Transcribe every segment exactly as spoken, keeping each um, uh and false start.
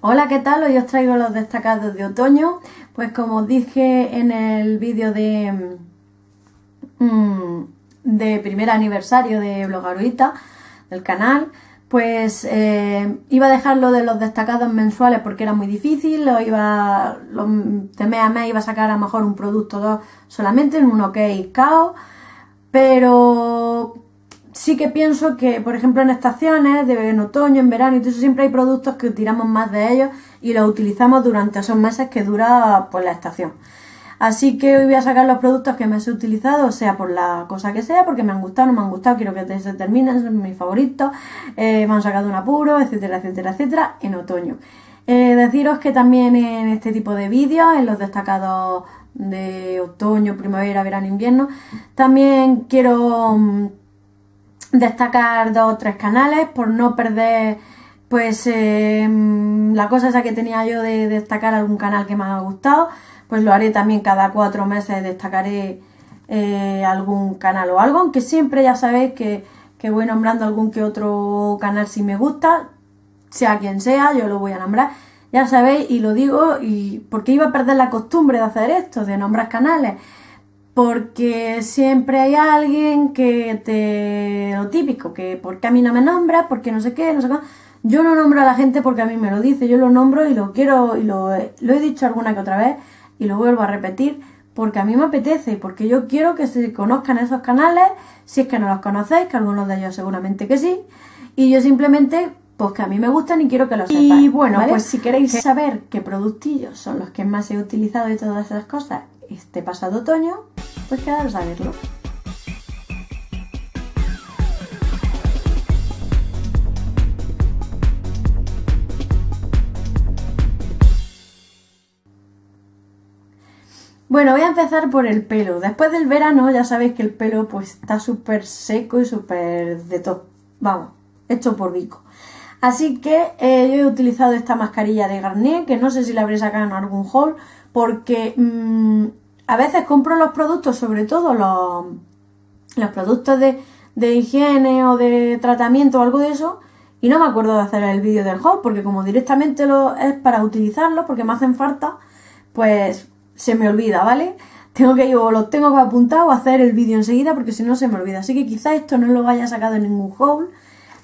Hola, ¿qué tal? Hoy os traigo los destacados de otoño. Pues como os dije en el vídeo de, de primer aniversario de Blogaruita, del canal, pues eh, iba a dejar lo de los destacados mensuales porque era muy difícil, lo iba, lo, de mes a mes iba a sacar a lo mejor un producto dos solamente en un OK K O, pero sí que pienso que, por ejemplo, en estaciones, de, en otoño, en verano, y todo eso, siempre hay productos que tiramos más de ellos y los utilizamos durante esos meses que dura pues la estación. Así que hoy voy a sacar los productos que más he utilizado, sea por la cosa que sea, porque me han gustado, no me han gustado, quiero que se terminen, son mis favoritos, eh, me han sacado de un apuro, etcétera, etcétera, etcétera, en otoño. Eh, deciros que también en este tipo de vídeos, en los destacados de otoño, primavera, verano, invierno, también quiero destacar dos o tres canales por no perder pues eh, la cosa esa que tenía yo de destacar algún canal que me ha gustado. Pues lo haré también cada cuatro meses, destacaré eh, algún canal o algo, aunque siempre ya sabéis que, que voy nombrando algún que otro canal si me gusta, sea quien sea, yo lo voy a nombrar, ya sabéis, y lo digo, y porque iba a perder la costumbre de hacer esto, de nombrar canales, porque siempre hay alguien que te... lo típico, que porque a mí no me nombra, porque no sé qué, no sé cómo. Yo no nombro a la gente porque a mí me lo dice, yo lo nombro y lo quiero, y lo, lo he dicho alguna que otra vez, y lo vuelvo a repetir porque a mí me apetece y porque yo quiero que se conozcan esos canales, si es que no los conocéis, que algunos de ellos seguramente que sí, y yo simplemente, pues que a mí me gustan y quiero que los sepáis. Y bueno, ¿vale? Pues si queréis saber qué productillos son los que más he utilizado y todas esas cosas este pasado otoño, pues quedaros a verlo. Bueno, voy a empezar por el pelo. Después del verano ya sabéis que el pelo pues está súper seco y súper de todo. Vamos, hecho por bico. Así que eh, yo he utilizado esta mascarilla de Garnier, que no sé si la habré sacado en algún haul, porque mmm, a veces compro los productos, sobre todo los, los productos de, de higiene o de tratamiento o algo de eso, y no me acuerdo de hacer el vídeo del haul, porque como directamente lo, es para utilizarlo, porque me hacen falta, pues se me olvida, ¿vale? Tengo que ir, o los tengo que apuntar o hacer el vídeo enseguida porque si no se me olvida. Así que quizá esto no lo haya sacado en ningún haul,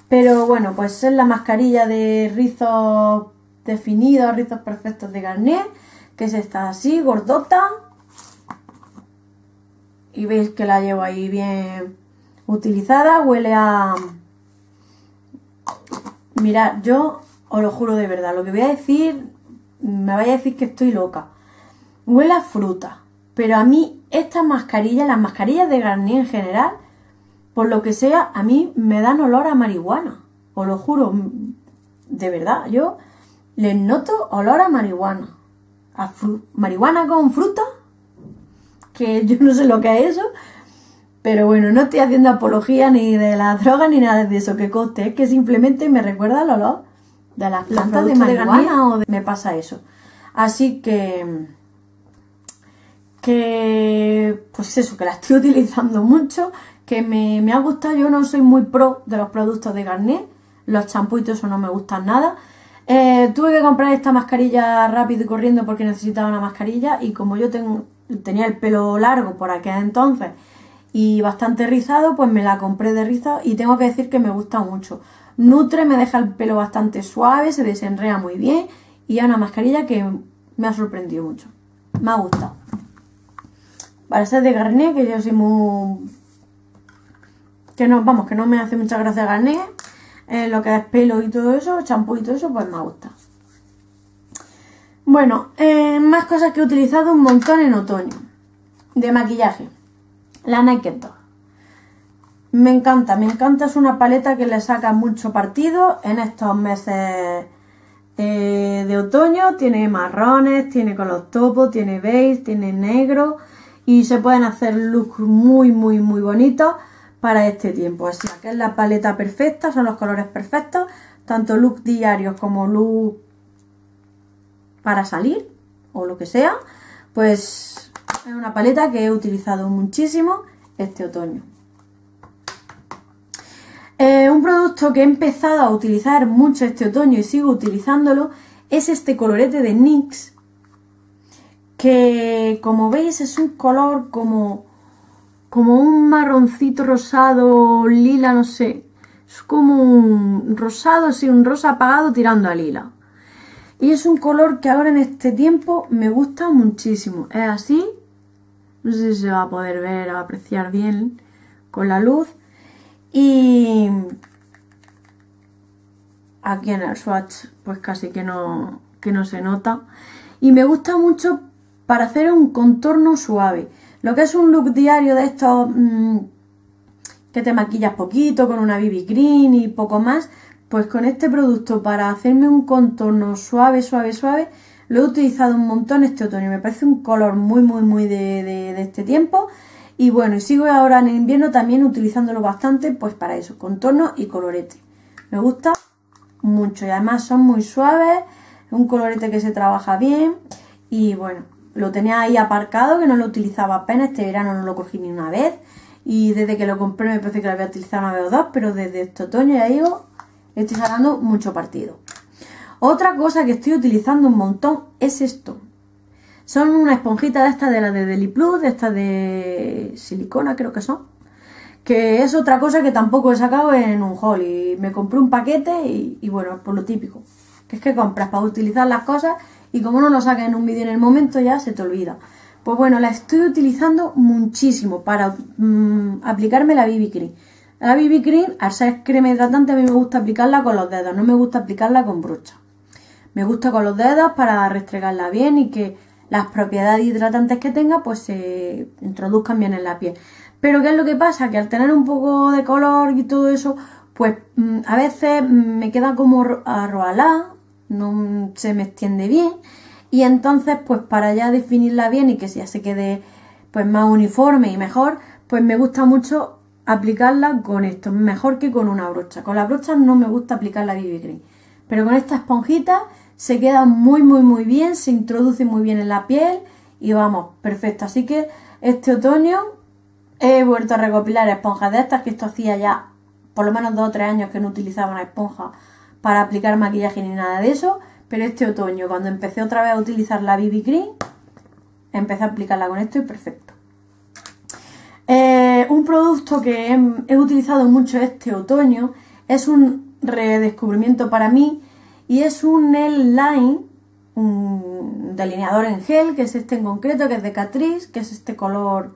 pero bueno, pues es la mascarilla de rizos definidos, rizos perfectos de Garnier, que es esta así, gordota. Y veis que la llevo ahí bien utilizada, huele a... Mirad, yo os lo juro de verdad, lo que voy a decir, me vais a decir que estoy loca. Huele a fruta, pero a mí estas mascarillas, las mascarillas de Garnier en general, por lo que sea, a mí me dan olor a marihuana. Os lo juro, de verdad, yo les noto olor a marihuana. A marihuana con fruta, que yo no sé lo que es eso, pero bueno, no estoy haciendo apología ni de la droga ni nada de eso que coste, es que simplemente me recuerda el olor de las plantas de marihuana de o de... me pasa eso. Así que... que pues eso, que la estoy utilizando mucho, que me, me ha gustado. Yo no soy muy pro de los productos de Garnier, los champús y todo eso no me gustan nada. Eh, tuve que comprar esta mascarilla rápido y corriendo porque necesitaba una mascarilla y como yo tengo, tenía el pelo largo por aquel entonces y bastante rizado, pues me la compré de rizado y tengo que decir que me gusta mucho. Nutre, me deja el pelo bastante suave, se desenrea muy bien y es una mascarilla que me ha sorprendido mucho, me ha gustado. Para ser de Garnier, que yo soy muy... que no, vamos, que no me hace mucha gracia Garnier. Eh, lo que es pelo y todo eso, champú y todo eso, pues me gusta. Bueno, eh, más cosas que he utilizado un montón en otoño. De maquillaje. La Naked. Me encanta, me encanta. Es una paleta que le saca mucho partido en estos meses eh, de otoño. Tiene marrones, tiene color topo, tiene beige, tiene negro... y se pueden hacer looks muy, muy, muy bonitos para este tiempo. Así que es la paleta perfecta, son los colores perfectos, tanto looks diarios como looks para salir o lo que sea. Pues es una paleta que he utilizado muchísimo este otoño. Eh, un producto que he empezado a utilizar mucho este otoño y sigo utilizándolo es este colorete de NYX, que como veis es un color como, como un marroncito rosado, lila, no sé, es como un rosado, sí, un rosa apagado tirando a lila. Y es un color que ahora en este tiempo me gusta muchísimo. Es así, no sé si se va a poder ver o apreciar bien con la luz. Y aquí en el swatch pues casi que no, que no se nota. Y me gusta mucho para hacer un contorno suave. Lo que es un look diario de estos mmm, que te maquillas poquito, con una B B cream y poco más. Pues con este producto para hacerme un contorno suave, suave, suave, lo he utilizado un montón este otoño. Me parece un color muy, muy, muy de, de, de este tiempo. Y bueno, y sigo ahora en invierno también utilizándolo bastante, pues para eso, contorno y colorete. Me gusta mucho y además son muy suaves, un colorete que se trabaja bien. Y bueno, lo tenía ahí aparcado, que no lo utilizaba apenas, este verano no lo cogí ni una vez. Y desde que lo compré me parece que lo había utilizado una vez o dos, pero desde este otoño ya digo... estoy sacando mucho partido. Otra cosa que estoy utilizando un montón es esto. Son una esponjita de estas de la de Deli Plus, de estas de silicona creo que son. Que es otra cosa que tampoco he sacado en un haul. Y me compré un paquete y, y bueno, por lo típico. Que es que compras para utilizar las cosas y como no lo sacas en un vídeo en el momento ya se te olvida. Pues bueno, la estoy utilizando muchísimo para mmm, aplicarme la B B cream. La B B cream, al ser crema hidratante, a mí me gusta aplicarla con los dedos, no me gusta aplicarla con brocha. Me gusta con los dedos para restregarla bien y que las propiedades hidratantes que tenga pues se introduzcan bien en la piel. Pero ¿qué es lo que pasa? Que al tener un poco de color y todo eso, pues a veces me queda como arroalada, no se me extiende bien. Y entonces pues para ya definirla bien y que ya se quede pues más uniforme y mejor, pues me gusta mucho aplicarla con esto, mejor que con una brocha. Con la brocha no me gusta aplicar la B B cream, pero con esta esponjita se queda muy muy muy bien, se introduce muy bien en la piel y vamos, perfecto. Así que este otoño he vuelto a recopilar esponjas de estas, que esto hacía ya por lo menos dos o tres años que no utilizaba una esponja para aplicar maquillaje ni nada de eso, pero este otoño cuando empecé otra vez a utilizar la B B cream, empecé a aplicarla con esto y perfecto. Eh, un producto que he, he utilizado mucho este otoño, es un redescubrimiento para mí y es un nail line, un delineador en gel, que es este en concreto, que es de Catrice, que es este color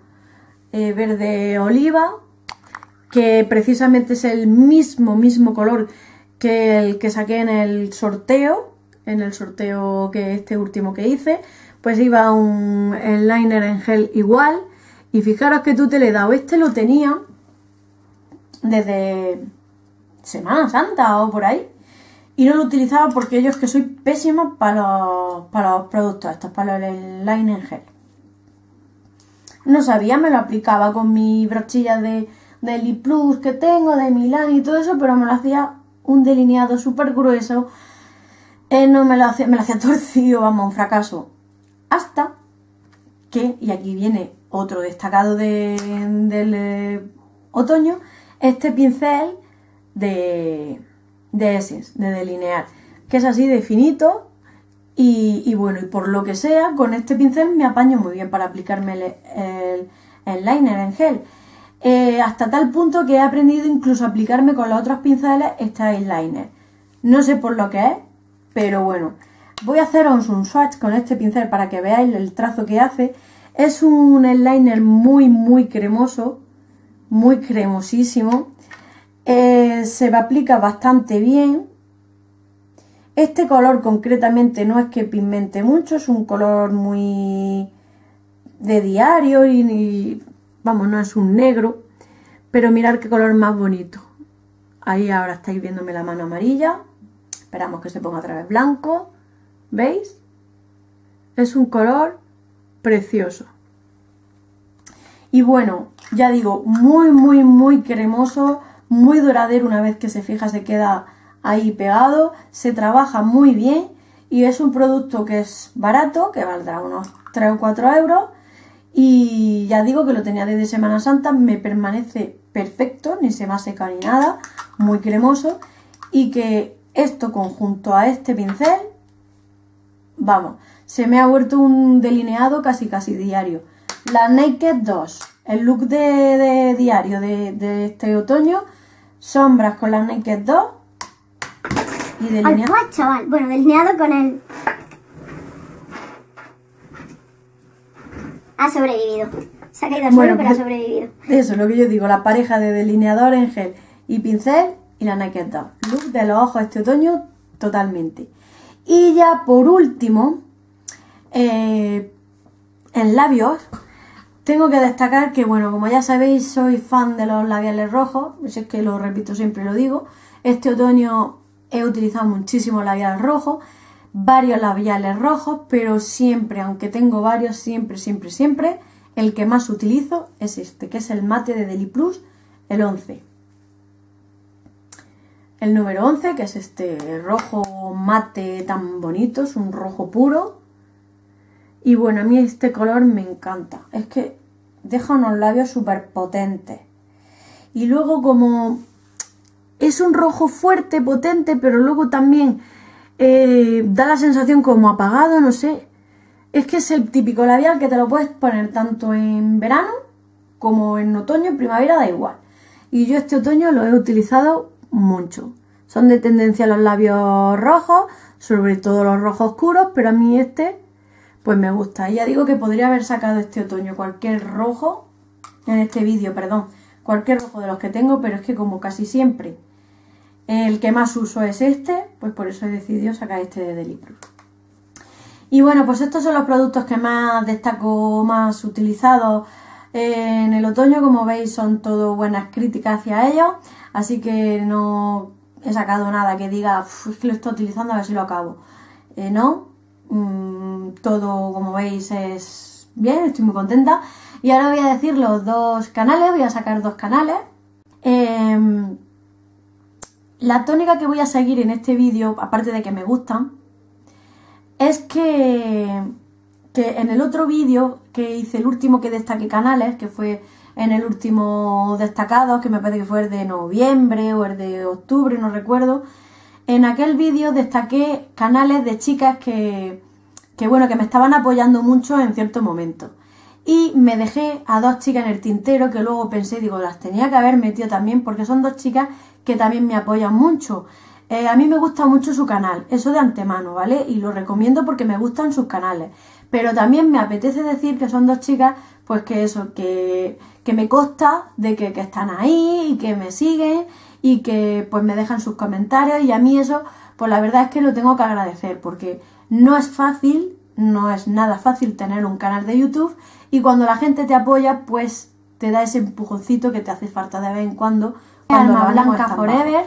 eh, verde oliva, que precisamente es el mismo, mismo color que el que saqué en el sorteo, en el sorteo que este último que hice, pues iba un liner en gel igual. Y fijaros que tú te le he dado, este lo tenía desde Semana Santa o por ahí. Y no lo utilizaba porque yo es que soy pésima para los, para los productos estos, para el liner gel. No sabía, me lo aplicaba con mi brochilla de, de Deli Plus que tengo, de Milán y todo eso, pero me lo hacía un delineado súper grueso. Eh, no me lo hacía, me lo hacía torcido, vamos, un fracaso. Hasta que, y aquí viene otro destacado de, del eh, otoño, este pincel de, de Essence, de delinear, que es así de finito y, y bueno, y por lo que sea, con este pincel me apaño muy bien para aplicarme el, el, el liner en gel, eh, hasta tal punto que he aprendido incluso a aplicarme con los otros pinceles este eyeliner, no sé por lo que es, pero bueno, voy a haceros un swatch con este pincel para que veáis el trazo que hace. Es un eyeliner muy, muy cremoso, muy cremosísimo. Eh, se aplica bastante bien. Este color concretamente no es que pigmente mucho, es un color muy de diario y, y vamos, no es un negro. Pero mirad qué color más bonito. Ahí ahora estáis viéndome la mano amarilla. Esperamos que se ponga otra vez blanco. ¿Veis? Es un color precioso. Y bueno, ya digo, muy, muy, muy cremoso, muy duradero. Una vez que se fija se queda ahí pegado, se trabaja muy bien y es un producto que es barato, que valdrá unos tres o cuatro euros. Y ya digo que lo tenía desde Semana Santa, me permanece perfecto, ni se me ha secado ni nada, muy cremoso. Y que esto conjunto a este pincel vamos, se me ha vuelto un delineado casi casi diario. La Naked dos, el look de, de diario de, de este otoño, sombras con la Naked dos y delineado. Ay, pues, chaval. Bueno, delineado con el... Ha sobrevivido. Se ha caído bueno, solo, pero ha sobrevivido. Eso es lo que yo digo, la pareja de delineador en gel y pincel y la Naked dos. Look de los ojos este otoño totalmente. Y ya por último, eh, en labios, tengo que destacar que, bueno, como ya sabéis, soy fan de los labiales rojos. Si es que lo repito, siempre lo digo. Este otoño he utilizado muchísimo labial rojo, varios labiales rojos, pero siempre, aunque tengo varios, siempre, siempre, siempre, el que más utilizo es este, que es el mate de Deli Plus, el once. El número once, que es este rojo mate tan bonito, es un rojo puro. Y bueno, a mí este color me encanta, es que deja unos labios súper potentes. Y luego como es un rojo fuerte, potente, pero luego también eh, da la sensación como apagado, no sé. Es que es el típico labial que te lo puedes poner tanto en verano como en otoño, primavera, da igual. Y yo este otoño lo he utilizado mucho. Son de tendencia los labios rojos, sobre todo los rojos oscuros, pero a mí este pues me gusta. Y ya digo que podría haber sacado este otoño cualquier rojo, en este vídeo, perdón, cualquier rojo de los que tengo, pero es que como casi siempre el que más uso es este, pues por eso he decidido sacar este de Deli Plus. Y bueno, pues estos son los productos que más destaco, más utilizados en el otoño. Como veis, son todo buenas críticas hacia ellos, así que no he sacado nada que diga, es que lo estoy utilizando, a ver si lo acabo. Eh, no, mm, todo como veis es bien, estoy muy contenta. Y ahora voy a decir los dos canales, voy a sacar dos canales. Eh, la tónica que voy a seguir en este vídeo, aparte de que me gustan, es que, que en el otro vídeo que hice, el último que destaqué canales, que fue en el último destacado, que me parece que fue el de noviembre o el de octubre, no recuerdo, en aquel vídeo destaqué canales de chicas que, que, bueno, que me estaban apoyando mucho en cierto momento. Y me dejé a dos chicas en el tintero que luego pensé, digo, las tenía que haber metido también porque son dos chicas que también me apoyan mucho. Eh, a mí me gusta mucho su canal, eso de antemano, ¿vale? Y lo recomiendo porque me gustan sus canales. Pero también me apetece decir que son dos chicas, pues que eso, que, que me consta de que, que están ahí y que me siguen y que pues me dejan sus comentarios. Y a mí eso, pues la verdad es que lo tengo que agradecer porque no es fácil, no es nada fácil tener un canal de YouTube y cuando la gente te apoya, pues te da ese empujoncito que te hace falta de vez en cuando. cuando Alma Blanca Forever.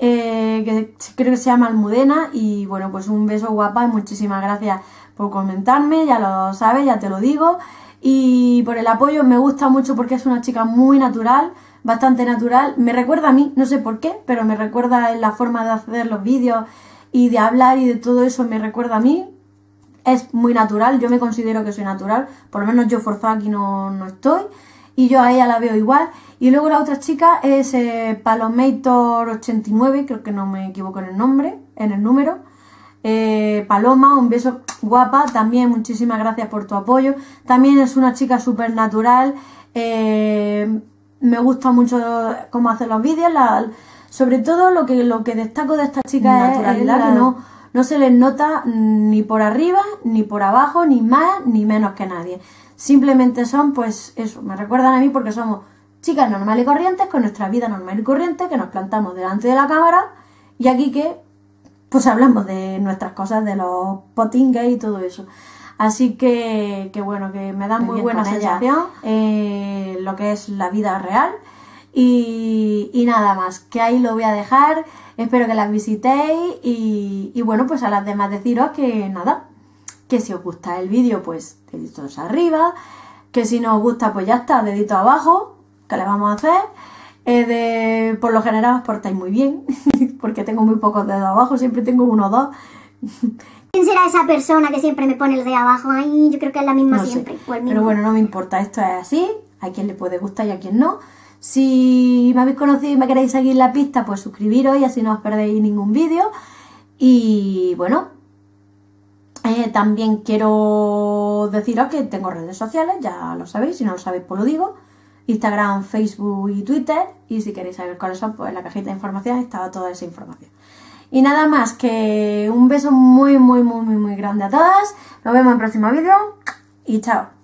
Eh, que creo que se llama Almudena, y bueno, pues un beso, guapa, y muchísimas gracias por comentarme, ya lo sabes, ya te lo digo, y por el apoyo. Me gusta mucho porque es una chica muy natural, bastante natural, me recuerda a mí, no sé por qué, pero me recuerda en la forma de hacer los vídeos y de hablar y de todo eso, me recuerda a mí, es muy natural, yo me considero que soy natural, por lo menos yo forzada aquí no, no estoy, y yo a ella la veo igual. Y luego la otra chica es eh, Palomeitor ochenta y nueve, creo que no me equivoco en el nombre, en el número. Eh, Paloma, un beso, guapa, también muchísimas gracias por tu apoyo. También es una chica súper natural, eh, me gusta mucho cómo hace los vídeos, la, sobre todo lo que, lo que destaco de esta chica es, es la que no, no se les nota ni por arriba, ni por abajo, ni más, ni menos que nadie. Simplemente son, pues eso, me recuerdan a mí porque somos chicas normales y corrientes, con nuestra vida normal y corriente, que nos plantamos delante de la cámara y aquí que pues hablamos de nuestras cosas, de los potingues y todo eso. Así que, que bueno, que me da muy, muy buena sensación eh, lo que es la vida real y, y nada más, que ahí lo voy a dejar. Espero que las visitéis y, y bueno, pues a las demás deciros que nada, que si os gusta el vídeo pues deditos arriba, que si no os gusta pues ya está, dedito abajo, que le vamos a hacer. Eh, de, por lo general os portáis muy bien, porque tengo muy pocos dedos abajo, siempre tengo uno o dos. ¿Quién será esa persona que siempre me pone el dedo abajo? Ay, yo creo que es la misma no siempre. O el mismo. Pero bueno, no me importa, esto es así, a quien le puede gustar y a quien no. Si me habéis conocido y me queréis seguir la pista, pues suscribiros y así no os perdéis ningún vídeo. Y bueno, Eh, también quiero deciros que tengo redes sociales, ya lo sabéis, si no lo sabéis pues lo digo. Instagram, Facebook y Twitter, y si queréis saber cuáles son, pues en la cajita de información está toda esa información. Y nada más, que un beso muy, muy, muy, muy, muy grande a todas. Nos vemos en el próximo vídeo y chao.